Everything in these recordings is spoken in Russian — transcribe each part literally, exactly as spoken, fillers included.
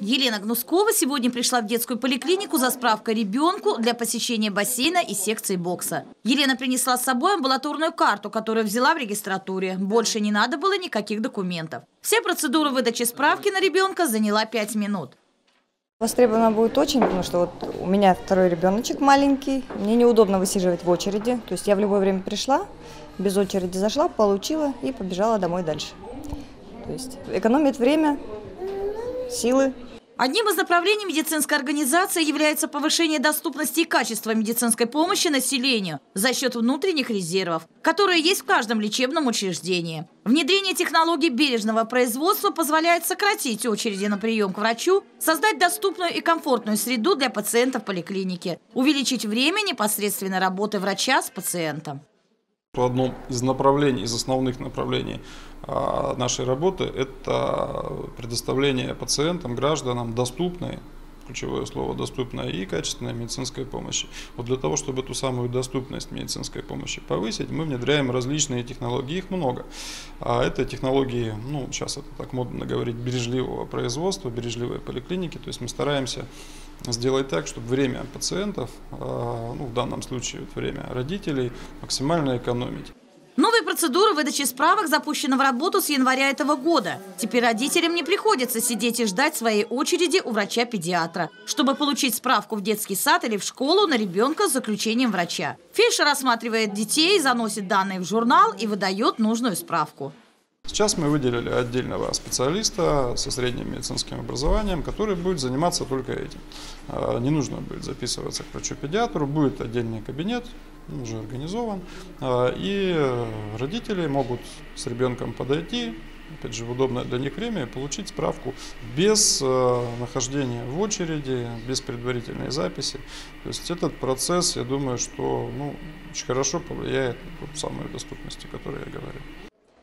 Елена Гнускова сегодня пришла в детскую поликлинику за справкой ребенку для посещения бассейна и секции бокса. Елена принесла с собой амбулаторную карту, которую взяла в регистратуре. Больше не надо было никаких документов. Вся процедура выдачи справки на ребенка заняла пять минут. Востребовано будет очень, потому что вот у меня второй ребеночек маленький. Мне неудобно высиживать в очереди. То есть я в любое время пришла, без очереди зашла, получила и побежала домой дальше. То есть экономит время, силы. Одним из направлений медицинской организации является повышение доступности и качества медицинской помощи населению за счет внутренних резервов, которые есть в каждом лечебном учреждении. Внедрение технологий бережного производства позволяет сократить очереди на прием к врачу, создать доступную и комфортную среду для пациентов поликлиники, увеличить время непосредственной работы врача с пациентом. Одно из направлений, из основных направлений нашей работы – это предоставление пациентам, гражданам доступной, ключевое слово, доступной и качественной медицинской помощи. Вот для того, чтобы эту самую доступность медицинской помощи повысить, мы внедряем различные технологии, их много. А это технологии, ну, сейчас это так модно говорить, бережливого производства, бережливой поликлиники. То есть мы стараемся сделать так, чтобы время пациентов, ну, в данном случае время родителей, максимально экономить. Новая процедура выдачи справок запущена в работу с января этого года. Теперь родителям не приходится сидеть и ждать своей очереди у врача-педиатра, чтобы получить справку в детский сад или в школу на ребенка с заключением врача. Фельдшер рассматривает детей, заносит данные в журнал и выдает нужную справку. Сейчас мы выделили отдельного специалиста со средним медицинским образованием, который будет заниматься только этим. Не нужно будет записываться к врачу-педиатру, будет отдельный кабинет, он уже организован, и родители могут с ребенком подойти, опять же, в удобное для них время, и получить справку без нахождения в очереди, без предварительной записи. То есть этот процесс, я думаю, что, ну, очень хорошо повлияет на ту самую доступность, о которой я говорил.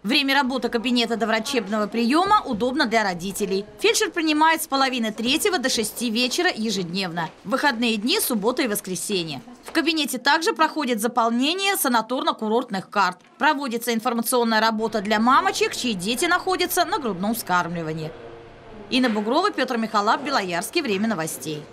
Время работы кабинета до врачебного приема удобно для родителей. Фельдшер принимает с половины третьего до шести вечера ежедневно. В выходные дни, суббота и воскресенье. В кабинете также проходит заполнение санаторно-курортных карт. Проводится информационная работа для мамочек, чьи дети находятся на грудном вскармливании. Инна Бугрова, Петр Михайлов, Белоярский. Время новостей.